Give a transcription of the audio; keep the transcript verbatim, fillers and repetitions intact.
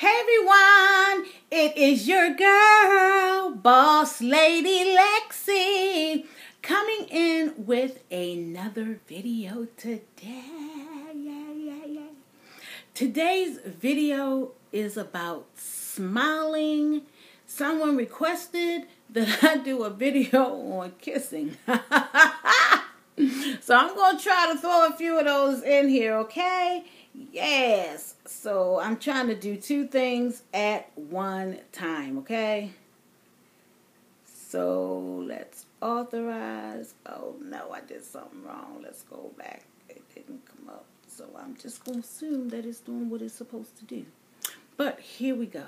Hey everyone, it is your girl, Boss Lady Lexi, coming in with another video today. Yeah, yeah, yeah. Today's video is about smiling. Someone requested that I do a video on kissing. So I'm going to try to throw a few of those in here, okay? Yes. So I'm trying to do two things at one time, okay? So let's authorize. Oh, no, I did something wrong. Let's go back. It didn't come up. So I'm just going to assume that it's doing what it's supposed to do. But here we go.